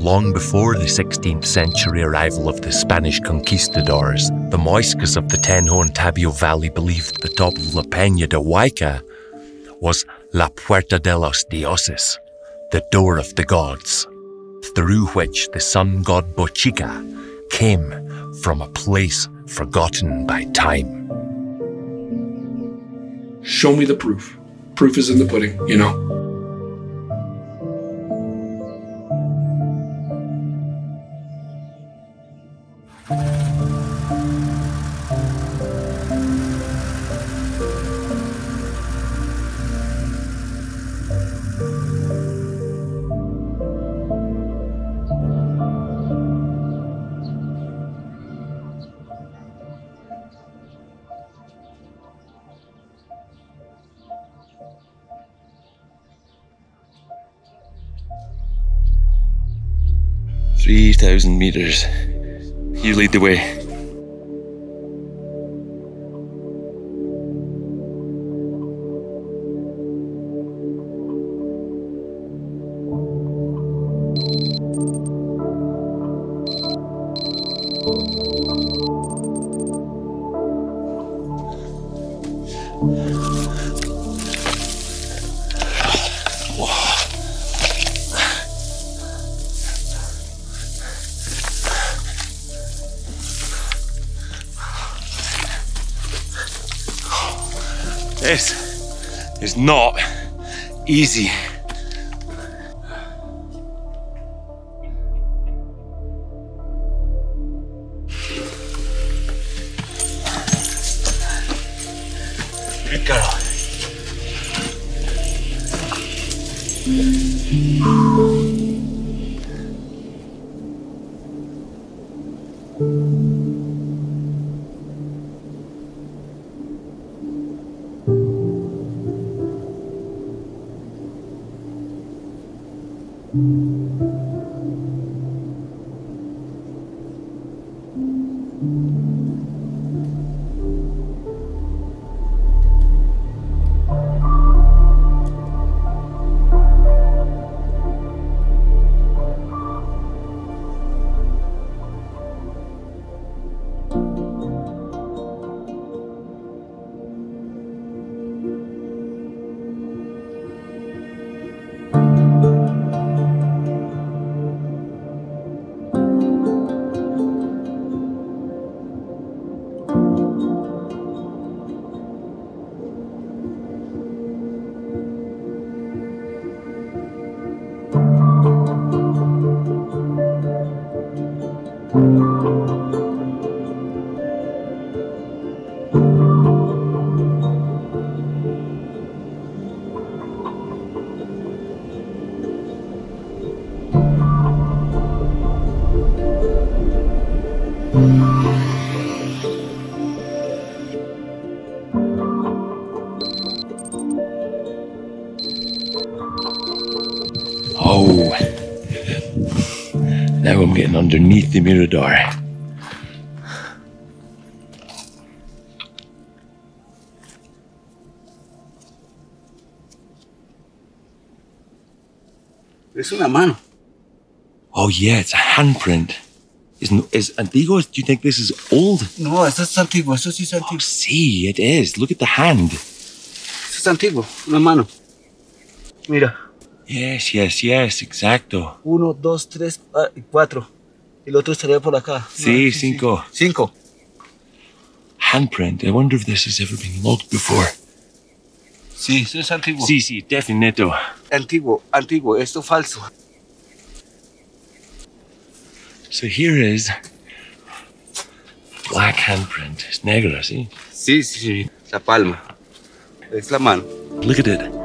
Long before the 16th century arrival of the Spanish conquistadors, the Moiscas of the Tenho and Tabio Valley believed the top of La Peña de Huayca was La Puerta de los Dioses, the door of the gods, through which the sun god Bochica came from a place forgotten by time. Show me the proof. Proof is in the pudding, you know. "3,000 meters. You lead the way." This is not easy. Good girl. Oh, now I'm getting underneath the mirador. It's una mano. Oh yeah, it's a handprint. Is antiguo? Do you think this is old? No, eso es antiguo. Eso sí es antiguo. Oh, see, it is. Look at the hand. Eso es antiguo. Una mano. Mira. Yes, exacto. 1, 2, 3, 4. El otro estaría por acá. Sí, 5. 5. Handprint. I wonder if this has ever been logged before. Sí, eso es antiguo. Sí, definito. Antiguo. Esto falso. So here is black handprint. It's negro, see? Sí. La palma. Es la mano. Look at it.